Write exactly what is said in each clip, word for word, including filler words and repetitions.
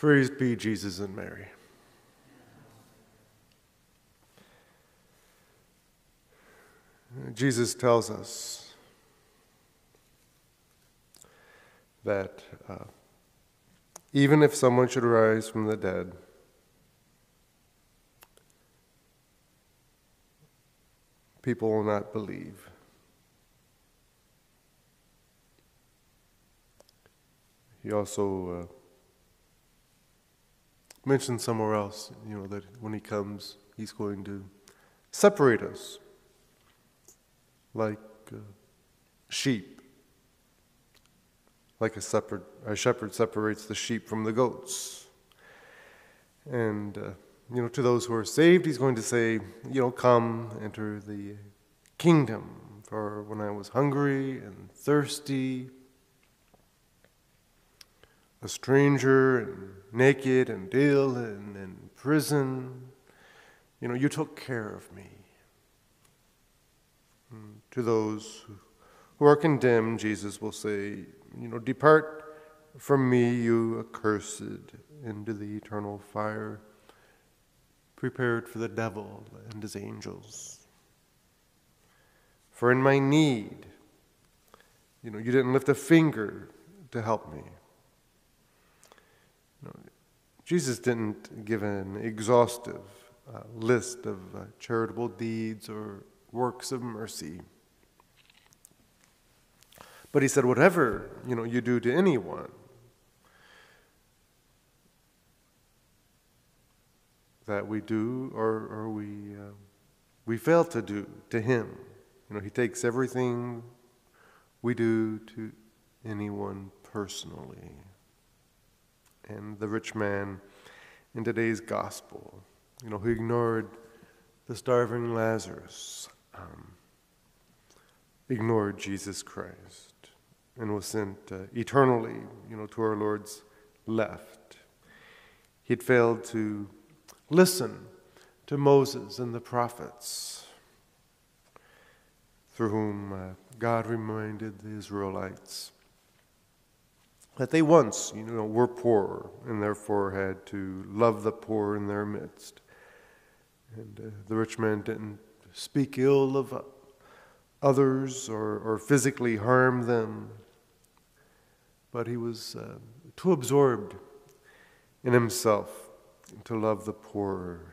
Praise be Jesus and Mary. Jesus tells us that uh, even if someone should rise from the dead, people will not believe. He also uh, mentioned somewhere else, you know, that when he comes, he's going to separate us like uh, sheep, like a shepherd, a shepherd separates the sheep from the goats. And, uh, you know, to those who are saved, he's going to say, you know, come, enter the kingdom. For when I was hungry and thirsty, a stranger, and naked and ill and in prison, you know, you took care of me. And to those who are condemned, Jesus will say, you know, depart from me, you accursed, into the eternal fire, prepared for the devil and his angels. For in my need, you know, you didn't lift a finger to help me. No, Jesus didn't give an exhaustive uh, list of uh, charitable deeds or works of mercy. But he said, whatever, you know, you do to anyone that we do or, or we, uh, we fail to do to him. You know, he takes everything we do to anyone personally. And the rich man in today's gospel, you know, who ignored the starving Lazarus, um, ignored Jesus Christ, and was sent uh, eternally, you know, to our Lord's left. He'd failed to listen to Moses and the prophets, through whom uh, God reminded the Israelites that they once, you know, were poor and therefore had to love the poor in their midst. And uh, the rich man didn't speak ill of others or, or physically harm them, but he was uh, too absorbed in himself to love the poor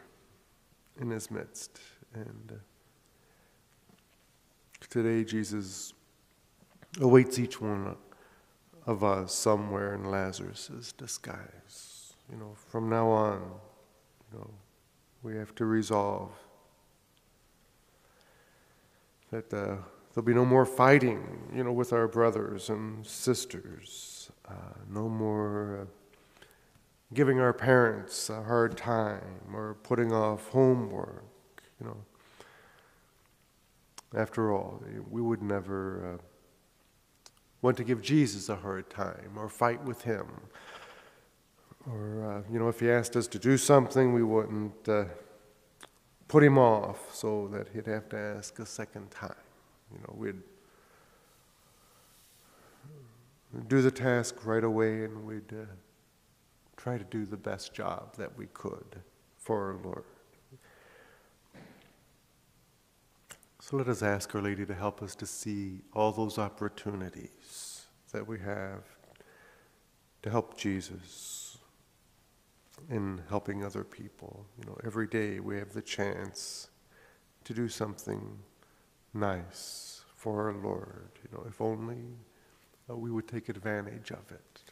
in his midst. And uh, today Jesus awaits each one up. of us somewhere in Lazarus's disguise. You know, from now on, you know, we have to resolve that uh, there'll be no more fighting, you know, with our brothers and sisters, uh, no more uh, giving our parents a hard time or putting off homework, you know. After all, we would never uh, want to give Jesus a hard time or fight with him. Or, uh, you know, if he asked us to do something, we wouldn't uh, put him off so that he'd have to ask a second time. You know, we'd do the task right away and we'd uh, try to do the best job that we could for our Lord. So let us ask Our Lady to help us to see all those opportunities that we have to help Jesus in helping other people. You know, every day we have the chance to do something nice for our Lord. You know, if only uh, we would take advantage of it.